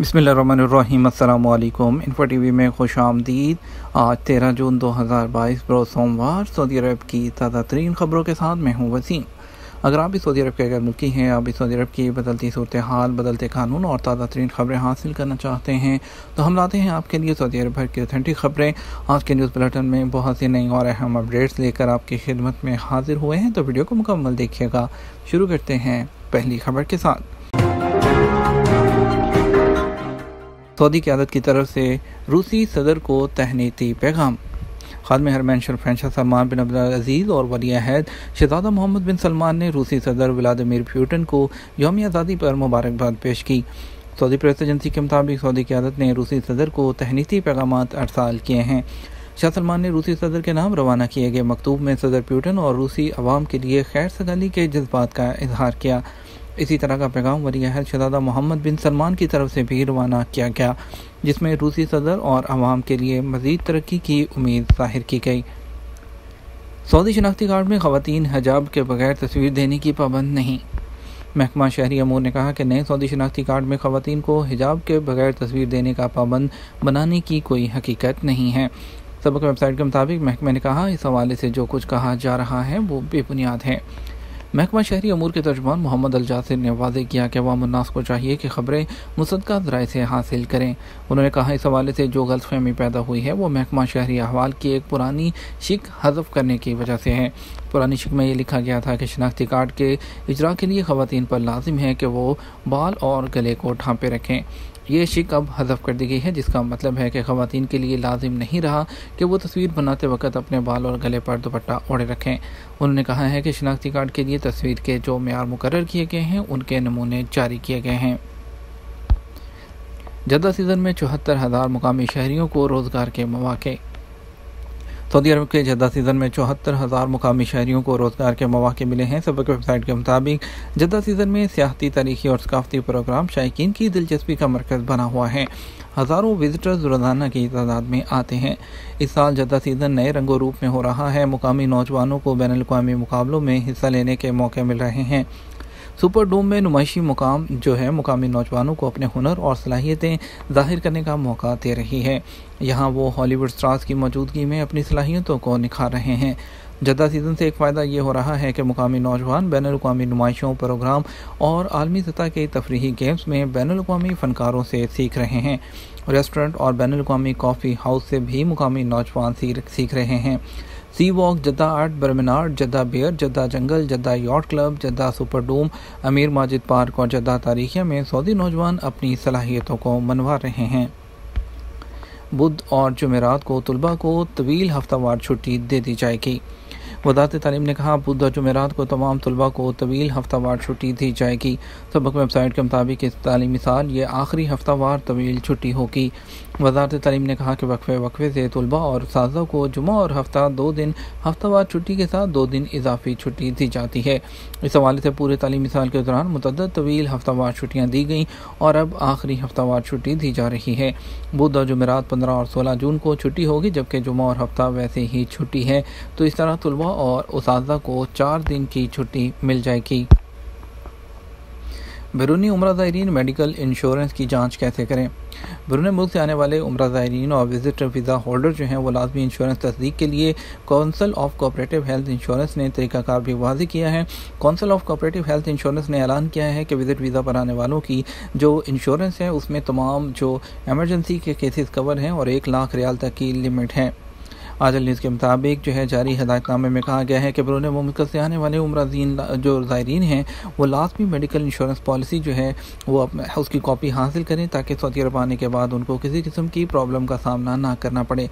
बिस्मिल्लाहिर्रहमानिर्रहीम अस्सलामुअलैकुम। Info TV में खुश आमदीद। आज 13 जून 2022 बरोज़ सोमवार सऊदी अरब की ताज़ा तरीन ख़बरों के साथ मैं हूँ वसीम। अगर आप भी सऊदी अरब के अगर मुल्की हैं, आप भी सऊदी अरब की बदलती सूरत हाल, बदलते कानून और ताज़ा तरीन ख़बरें हासिल करना चाहते हैं तो हम लाते हैं आपके लिए सऊदी अरब भर की ऑथेंटिक ख़बरें। आज के न्यूज़ बुलेटिन में बहुत सी नई और अहम अपडेट्स लेकर आपकी खिदमत में हाजिर हुए हैं, तो वीडियो को मुकम्मल देखिएगा। शुरू करते हैं पहली खबर के साथ। सऊदी क़यादत की तरफ से रूसी सदर को तहनीती पैगाम। खादिम हरमैन शरीफैन शाह सलमान बिन अब्दुल अज़ीज़ और वली अहद शहज़ादा मोहम्मद बिन सलमान ने रूसी सदर व्लादिमीर पुतिन को यौम आज़ादी पर मुबारकबाद पेश की। सऊदी प्रेस एजेंसी के मुताबिक सऊदी क़यादत ने रूसी सदर को तहनीती पैगामात अरसाल किए हैं। शाह सलमान ने रूसी सदर के नाम रवाना किए गए मकतूब में सदर पुतिन और रूसी अवाम के लिए खैर सगाली के जज्बात का इजहार किया। इसी तरह का पैगाम वली अहद शहज़ादा मोहम्मद बिन सलमान की तरफ से भी रवाना किया गया, जिसमें रूसी सदर और आवाम के लिए मज़ीद तरक्की की उम्मीद ज़ाहिर की गई। सऊदी शनाख्ती कार्ड में ख़वातीन हिजाब के बगैर तस्वीर देने की पाबंद नहीं। महकमा शहरी अमूर ने कहा कि नए सऊदी शनाख्ती कार्ड में ख़वातीन को हिजाब के बगैर तस्वीर देने का पाबंद बनाने की कोई हकीकत नहीं है। सबक वेबसाइट के मुताबिक महकमे ने कहा इस हवाले से जो कुछ कहा जा रहा है वो बेबुनियाद है। महकमा शहरी अमूर के तर्जुमान मोहम्मद अल जासिर ने वाज़े किया कि अवाम-उन-नास को चाहिए कि ख़बरें मुसद्दक़ ज़राए से हासिल करें। उन्होंने कहा इस हवाले से जो गलतफहमी पैदा हुई है वो महकमा शहरी अहवाल की एक पुरानी शिक हज़फ करने की वजह से है। पुरानी शिक में ये लिखा गया था कि शनाख्ती कार्ड के इजरा के लिए ख़वातीन पर लाजिम है कि वो बाल और गले को ढांपे रखें। ये शिक अब हज़फ कर दी गई है, जिसका मतलब है कि ख़वातीन के लिए लाजिम नहीं रहा कि वो तस्वीर बनाते वक्त अपने बाल और गले पर दुपट्टा ओढ़े रखें। उन्होंने कहा है कि शनाख्ती कार्ड के लिए तस्वीर के जो मेयार मुकर्रर किए गए हैं उनके नमूने जारी किए गए हैं। जद्दा सीज़न में 74,000 मुकामी शहरियों को रोज़गार के मौाक़े। सऊदी अरब के जद्दा सीज़न में 74,000 मुकामी शहरियों को रोज़गार के मौाक़े मिले हैं। सबक वेबसाइट के मुताबिक जद्दा सीज़न में सियाहती, तारीखी और सकाफ़ती प्रोग्राम शायकीन की दिलचस्पी का मरकज़ बना हुआ है। हज़ारों विज़िटर्स रोज़ाना की तादाद में आते हैं। इस साल जद्दा सीज़न नए रंगो रूप में हो रहा है। मुकामी नौजवानों को बैनुल अक़वामी मुकाबलों में हिस्सा लेने के मौके मिल रहे हैं। सुपर डोम में नुमाइशी मुकाम जो है मुकामी नौजवानों को अपने हुनर और सलाहियतें ज़ाहिर करने का मौका दे रही है। यहाँ वो हॉलीवुड स्टार्स की मौजूदगी में अपनी सलाहियतों को निखार रहे हैं। जद्दा सीज़न से एक फ़ायदा ये हो रहा है कि मुकामी नौजवान बैनुल अक़वामी नुमाइशों, प्रोग्राम और आलमी सतह के तफरीही गेम्स में बैनुल अक़वामी फ़नकारों से सीख रहे हैं। रेस्टोरेंट और बैनुल अक़वामी कॉफ़ी हाउस से भी मुकामी नौजवान सीख रहे हैं। सी वॉक, जद्दा आर्ट बर्मिनार, जद्दा बेयर, Jeddah jungle, Jeddah yacht club, Jeddah super dome, Amir Majid park और जद्दा तारीखिया में सऊदी नौजवान अपनी सलाहियतों को मनवा रहे हैं। बुध और जुमेरात को तुलबा को तवील हफ्तावार छुट्टी दे दी जाएगी। वज़ारत तालीम ने कहा बुध और जुमेरात को तमाम तलबा को तवील हफ्तावार छुट्टी दी जाएगी। सबक वेबसाइट के मुताबिक इस तालीमी साल ये आखिरी हफ्तावार तवील छुट्टी होगी। वज़ारत तालीम ने कहा कि वक्फे से तलबा और साज़ा को जुमा और हफ्ता 2 दिन हफ्तावार छुट्टी के साथ 2 दिन इजाफी छुट्टी दी जाती है। इस हवाले से पूरे तालीमी साल के दौरान मुतअद्दिद तवील हफ्तावार छुट्टियाँ दी गई और अब आखिरी हफ्तावार छुट्टी दी जा रही है। बुध और जुमेरात 15 और 16 जून को छुट्टी होगी, जबकि जुमा और हफ्ता वैसे ही छुट्टी है। तो इस तरह तलबा और उसादा को 4 दिन की छुट्टी मिल जाएगी। बैरूनी उम्रा ज़ायरीन मेडिकल इंश्योरेंस की जांच कैसे करें। बैरून मुल्क से आने वाले उम्रा ज़ायरीन और विजिटर वीज़ा होल्डर जो हैं वो लाजमी इंश्योरेंस तस्दीक के लिए council of cooperative health insurance ने तरीक़ाकार भी वाज़े किया है। Council of cooperative health insurance ने ऐलान किया है कि विजिट वीज़ा पर आने वालों की जो इंश्योरेंस है उसमें तमाम जो एमरजेंसी के केसेस कवर हैं और 1 लाख रियाल तक की लिमिट है। आजल न्यूज़ के मुताबिक जो है जारी हदायतनामे में कहा गया है कि बैरून मुमलिकत से आने वाले उम्रा जो ज़ायरीन हैं वो लाजमी मेडिकल इंश्योरेंस पॉलिसी जो है वो उसकी कॉपी हासिल करें, ताकि सऊदी अरब आने के बाद उनको किसी किस्म की प्रॉब्लम का सामना ना करना पड़े।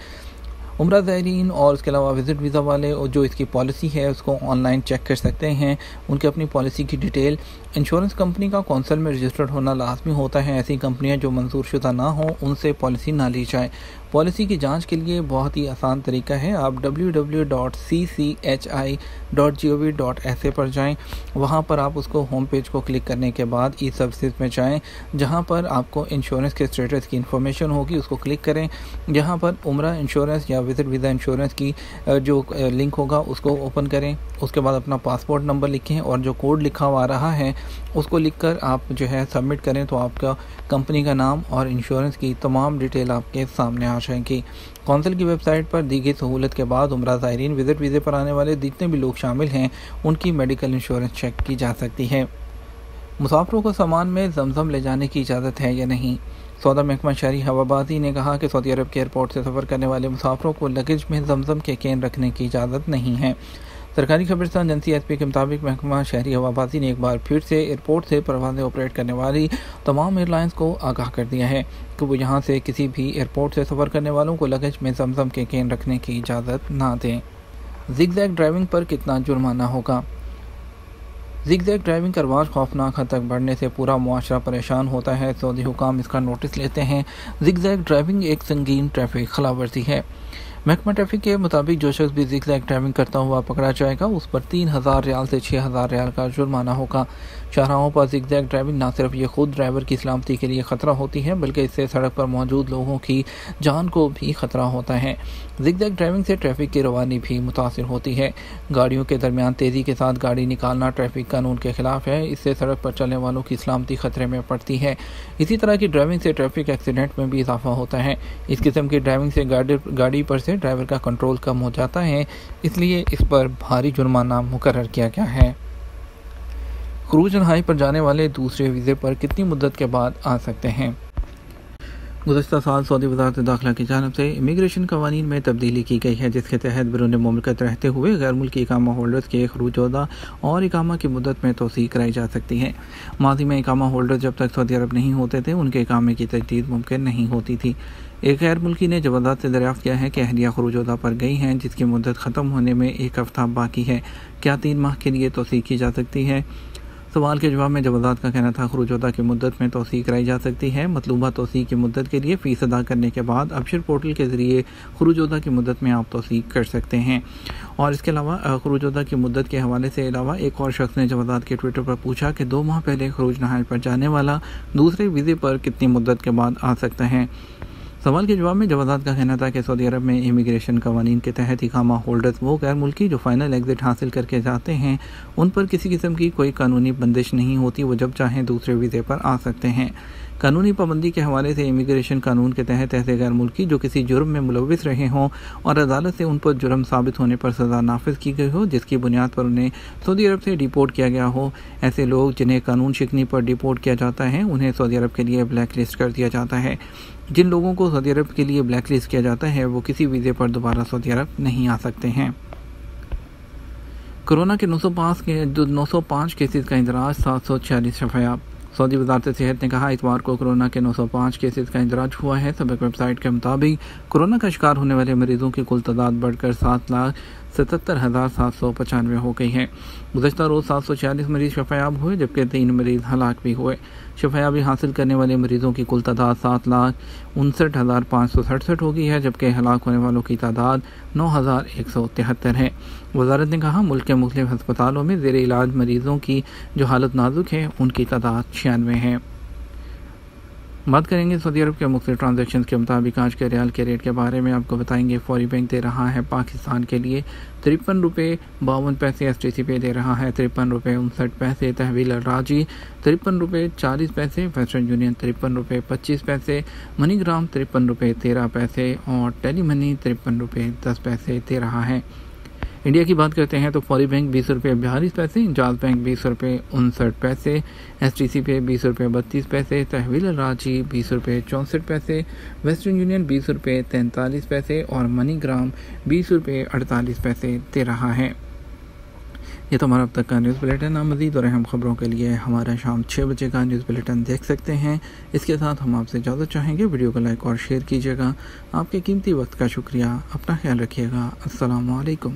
उम्रा ज़ायरीन और उसके अलावा विज़िट वीज़ा वाले जो इसकी पॉलिसी है उसको ऑनलाइन चेक कर सकते हैं। उनकी अपनी पॉलिसी की डिटेल इंश्योरेंस कंपनी का कौंसिल में रजिस्टर्ड होना लाजमी होता है। ऐसी कंपनियां जो मंजूर शुदा ना हों उनसे पॉलिसी ना ली जाए। पॉलिसी की जांच के लिए बहुत ही आसान तरीका है। आप www.cchi.gov.sa पर जाएं, वहां पर आप उसको होम पेज को क्लिक करने के बाद ई सर्विसेज में जाएं, जहां पर आपको इंश्योरेंस के स्टेटस की इन्फॉर्मेशन होगी, उसको क्लिक करें। यहाँ पर उम्रा इंश्योरेंस या विजिट वीज़ा इंश्योरेंस की जो लिंक होगा उसको ओपन करें। उसके बाद अपना पासपोर्ट नंबर लिखें और जो कोड लिखा हुआ आ रहा है उसको लिखकर आप जो है सबमिट करें, तो आपका कंपनी का नाम और इंश्योरेंस की तमाम डिटेल आपके सामने आ जाएंगी। कौंसिल की वेबसाइट पर दी गई सहूलत के बाद उम्रा ज़ायरीन विजिट वीज़े पर आने वाले जितने भी लोग शामिल हैं उनकी मेडिकल इंश्योरेंस चेक की जा सकती है। मुसाफरों को सामान में जमजम ले जाने की इजाज़त है या नहीं। सौदा महकमा शहरी हवाबाजी ने कहा कि सऊदी अरब के एयरपोर्ट से सफ़र करने वाले मुसाफरों को लगेज में जमजम के कैन रखने की इजाज़त नहीं है। सरकारी खबरस्तान एजेंसी एसपी के मुताबिक महकमा शहरी हवाबाजी ने एक बार फिर से एयरपोर्ट से परवाज़ें ऑपरेट करने वाली तमाम एयरलाइंस को आगाह कर दिया है कि वो यहाँ से किसी भी एयरपोर्ट से सफ़र करने वालों को लगेज में जमजम के कैन रखने की इजाज़त ना दें। ज़िगज़ैग ड्राइविंग पर कितना जुर्माना होगा। ज़िगज़ैग ड्राइविंग का रवाज खौफनाक हद तक बढ़ने से पूरा मुआशरा परेशान होता है। सऊदी हुकाम इसका नोटिस लेते हैं। ज़िगज़ैग ड्राइविंग एक संगीन ट्रैफिक खिलाफवर्जी है। महकमा ट्रैफिक के मुताबिक जो शख्स भी ज़िगज़ैग ड्राइविंग करता हुआ पकड़ा जाएगा उस पर 3,000 रियाल से 6,000 रियाल का जुर्माना होगा। शाहराहों पर ज़िगज़ैग ड्राइविंग ना सिर्फ ये खुद ड्राइवर की सलामती के लिए ख़तरा होती है बल्कि इससे सड़क पर मौजूद लोगों की जान को भी ख़तरा होता है। ज़िगज़ैग ड्राइविंग से ट्रैफिक की रवानी भी मुतासर होती है। गाड़ियों के दरमियान तेज़ी के साथ गाड़ी निकालना ट्रैफिक कानून के खिलाफ है। इससे सड़क पर चलने वालों की सलामती ख़तरे में पड़ती है। इसी तरह की ड्राइविंग से ट्रैफिक एक्सीडेंट में भी इजाफा होता है। इस किस्म की ड्राइविंग से गाड़ी पर से ड्राइवर का कंट्रोल कम हो जाता है, इसलिए इस पर भारी जुर्माना मुकर्रर किया गया है। क्रूज एंड हाई पर जाने वाले दूसरे वीज़े पर कितनी मुद्दत के बाद आ सकते हैं। गुज़श्ता साल सऊदी वज़ारत दाखिला की जानिब से इमिग्रेशन कवानीन में तब्दीली की गई है, जिसके तहत बैरून मुमलिकत रहते हुए गैर मुल्की इकामा होल्डर्स के खरूजदा और इकामा की मुद्दत में तोसी कराई जा सकती है। माजी में इकामा होल्डर्स जब तक सऊदी अरब नहीं होते थे उनके इकामे की तजदीद मुमकिन नहीं होती थी। एक गैर मुल्की ने जवादात से दरियाफ़्त किया है कि अहलिया खरूजदा पर गई हैं, जिसकी मुद्दत ख़त्म होने में 1 हफ़्ता बाकी है। क्या 3 माह के लिए तोसी की जा सकती है? सवाल के जवाब में जवादात का कहना था खरूजदा की मुद्दत में तोसी कराई जा सकती है। मतलूबा तोसी की मुद्दत के लिए फ़ीस अदा करने के बाद अबशर पोर्टल के ज़रिए खरूजदा की मुद्दत में आप तोसी कर सकते हैं। और इसके अलावा खरूजदा की मुद्दत के हवाले से अलावा एक और शख्स ने जवादात के ट्विटर पर पूछा कि 2 माह पहले खरूज नहाय पर जाने वाला दूसरे वीज़े पर कितनी मुद्दत के बाद आ सकता है। सवाल के जवाब में जवादात का कहना था कि सऊदी अरब में इमिग्रेशन कवानीन के तहत इकामा होल्डर्स वो गैर मुल्की जो फ़ाइनल एग्ज़िट हासिल करके जाते हैं उन पर किसी किस्म की कोई कानूनी बंदिश नहीं होती, वो जब चाहें दूसरे वीज़े पर आ सकते हैं। कानूनी पाबंदी के हवाले से इमिग्रेशन कानून के तहत ऐसे गैर मुल्की जो किसी जुर्म में मुलविस रहे हों और अदालत से उन पर जुर्म साबित होने पर सज़ा नाफिज की गई हो, जिसकी बुनियाद पर उन्हें सऊदी अरब से डिपोर्ट किया गया हो, ऐसे लोग जिन्हें कानून शिकनी पर डिपोर्ट किया जाता है उन्हें सऊदी अरब के लिए ब्लैक लिस्ट कर दिया जाता है। जिन लोगों को सऊदी अरब के लिए ब्लैक लिस्ट किया जाता है वो किसी वीज़े पर दोबारा सऊदी अरब नहीं आ सकते हैं। कोरोना के 905 केसेस का इंदराज, 746 शफायाब। सऊदी वजारत सेहत ने कहा इतवार को कोरोना के 905 केसेस का इंदराज हुआ है। सबक वेबसाइट के मुताबिक कोरोना का शिकार होने वाले मरीजों की कुल तादाद बढ़कर 7,77,795 हो गई है। गुज़श्ता रोज़ 746 मरीज़ शफायाब हुए जबकि 3 मरीज़ हलाक भी हुए। शफायाबी हासिल करने वाले मरीज़ों की कुल तादाद 7,59,567 हो गई है जबकि हलाक होने वालों की तादाद 9,173 है। वजारत ने कहा मुल्क के मुख्तलिफ हस्पतालों में ज़ेरे इलाज मरीज़ों की जो हालत नाजुक है उनकी तादाद 96 है। बात करेंगे सऊदी अरब के मुख्तलिफ ट्रांजेक्शन के मुताबिक आज के रियाल के रेट के बारे में आपको बताएंगे। फौरी बैंक दे रहा है पाकिस्तान के लिए 53 रुपये 52 पैसे, एसटीसी पे दे रहा है 53 रुपये 59 पैसे, तहवील राजी 53 रुपये 40 पैसे, वेस्टर्न यूनियन 53 रुपये 25 पैसे, मनीग्राम 53 रुपये 13 पैसे और टेली मनी 53 रुपये 10 पैसे दे रहा है। इंडिया की बात करते हैं तो फौरी बैंक 20 रुपये 42 पैसे, इंजाज बैंक 20 रुपये 59 पैसे, एसटीसी पे 20 रुपये 32 पैसे, तहवील रांची 20 रुपये 64 पैसे, वेस्टर्न यूनियन 20 रुपये 43 पैसे और मनीग्राम 20 रुपये 48 पैसे दे रहा है। ये तो हमारा अब तक का न्यूज़ बुलेटिन। मज़ीद और अहम ख़बरों के लिए हमारा शाम 6 बजे का न्यूज़ बुलेटिन देख सकते हैं। इसके साथ हम आपसे इजाज़त चाहेंगे। वीडियो को लाइक और शेयर कीजिएगा। आपके कीमती वक्त का शुक्रिया। अपना ख्याल रखिएगा। अस्सलामु अलैकुम।